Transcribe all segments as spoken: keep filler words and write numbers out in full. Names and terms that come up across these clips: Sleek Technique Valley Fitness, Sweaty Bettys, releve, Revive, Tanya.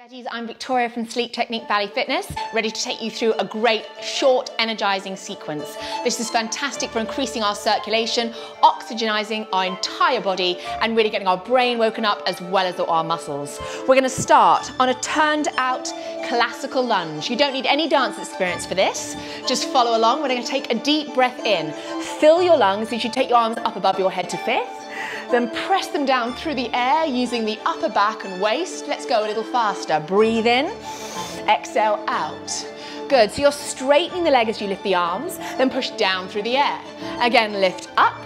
Betties, I'm Victoria from Sleek Technique Valley Fitness, ready to take you through a great short energizing sequence. This is fantastic for increasing our circulation, oxygenizing our entire body and really getting our brain woken up as well as our muscles. We're going to start on a turned out classical lunge. You don't need any dance experience for this, just follow along. We're going to take a deep breath in, fill your lungs as you take your arms up above your head to fifth. Then press them down through the air using the upper back and waist. Let's go a little faster. Breathe in, exhale out. Good, so you're straightening the leg as you lift the arms, then push down through the air. Again, lift up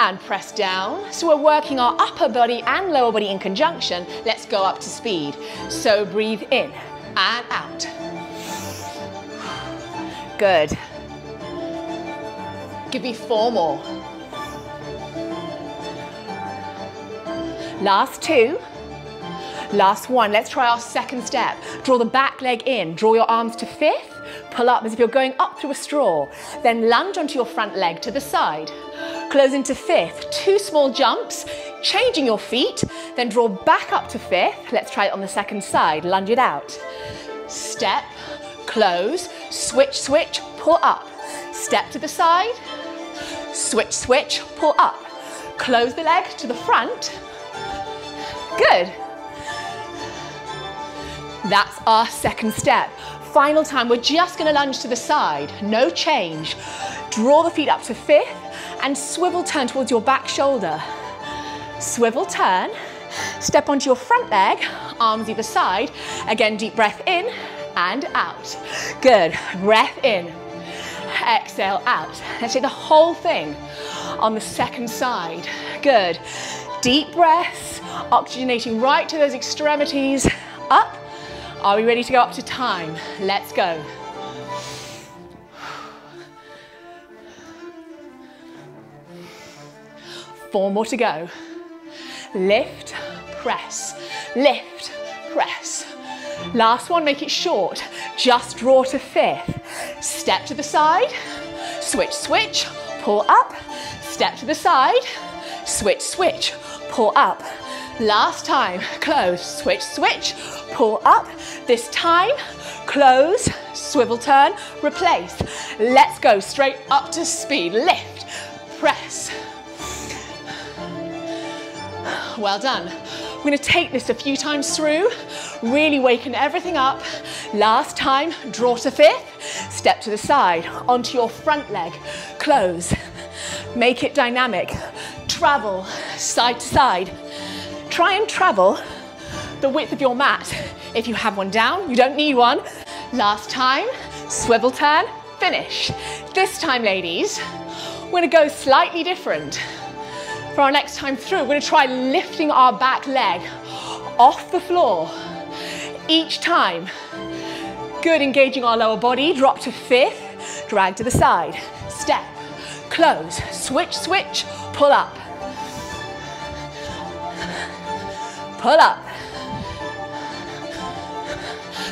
and press down. So we're working our upper body and lower body in conjunction. Let's go up to speed. So breathe in and out. Good. Give me four more. Last two, last one. Let's try our second step. Draw the back leg in, draw your arms to fifth, pull up as if you're going up through a straw, then lunge onto your front leg to the side. Close into fifth, two small jumps, changing your feet, then draw back up to fifth. Let's try it on the second side, lunge it out. Step, close, switch, switch, pull up. Step to the side, switch, switch, pull up. Close the leg to the front. Good. That's our second step. Final time, we're just going to lunge to the side. No change. Draw the feet up to fifth and swivel turn towards your back shoulder. Swivel turn. Step onto your front leg, arms either side. Again, deep breath in and out. Good. Breath in. Exhale out. Let's take the whole thing on the second side. Good. Deep breaths, oxygenating right to those extremities. Up. Are we ready to go up to time? Let's go. Four more to go. Lift, press, lift, press. Last one, make it short. Just draw to fifth. Step to the side, switch, switch, pull up. Step to the side, switch, switch. Pull up. Last time, close, switch, switch, pull up. This time, close, swivel turn, replace. Let's go straight up to speed. Lift, press. Well done. We're going to take this a few times through, really waken everything up. Last time, draw to fifth, step to the side, onto your front leg, close. Make it dynamic. Travel side to side. Try and travel the width of your mat. If you have one down, you don't need one. Last time, swivel turn, finish. This time, ladies, we're gonna go slightly different. For our next time through, we're gonna try lifting our back leg off the floor each time. Good, engaging our lower body. Drop to fifth, drag to the side. Step, close, switch, switch, pull up. Pull up.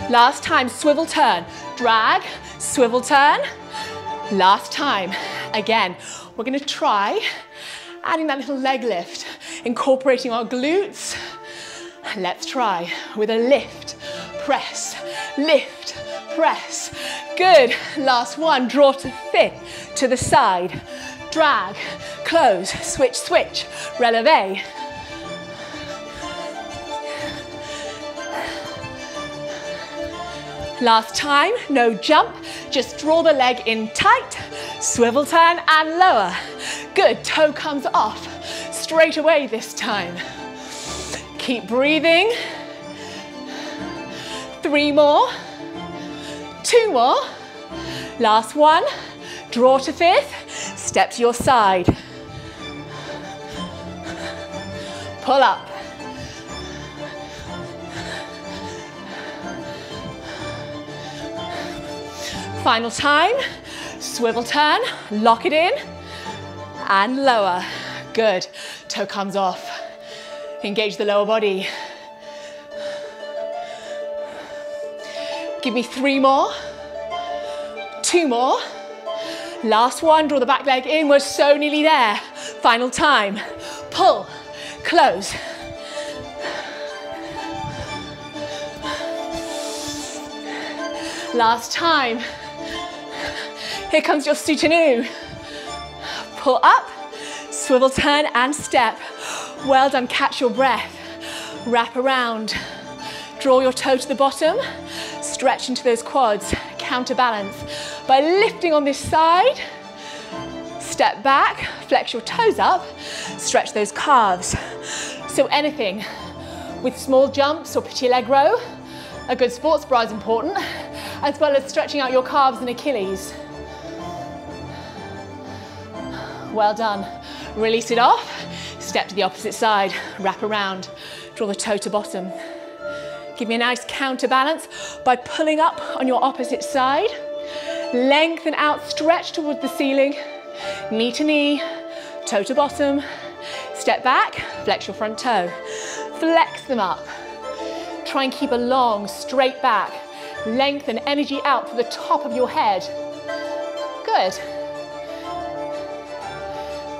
Last time, swivel turn, drag, swivel turn. Last time, again, we're gonna try adding that little leg lift, incorporating our glutes. Let's try with a lift, press, lift, press. Good, last one, draw to fifth, to the side, drag, close, switch, switch, releve. Last time, no jump, just draw the leg in tight, swivel turn and lower. Good, toe comes off, straight away this time. Keep breathing. Three more, two more, last one, draw to fifth, step to your side. Pull up. Final time, swivel turn, lock it in, and lower. Good, toe comes off. Engage the lower body. Give me three more, two more. Last one, draw the back leg in. We're so nearly there. Final time, pull, close. Last time. Here comes your Sutanoo. Pull up, swivel, turn and step. Well done, catch your breath. Wrap around. Draw your toe to the bottom. Stretch into those quads. Counterbalance. By lifting on this side, step back, flex your toes up, stretch those calves. So anything with small jumps or petit leg row, a good sports bra is important, as well as stretching out your calves and Achilles. Well done. Release it off, step to the opposite side, wrap around, draw the toe to bottom. Give me a nice counterbalance by pulling up on your opposite side. Lengthen out, stretch towards the ceiling, knee to knee, toe to bottom. Step back, flex your front toe. Flex them up. Try and keep a long, straight back. Lengthen, energy out for the top of your head. Good.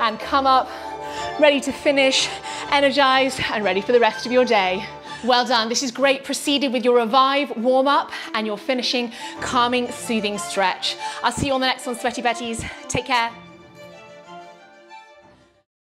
And come up, ready to finish, energized and ready for the rest of your day. Well done, this is great. Proceeded with your revive, warm up, and your finishing, calming, soothing stretch. I'll see you on the next one, Sweaty Bettys. Take care.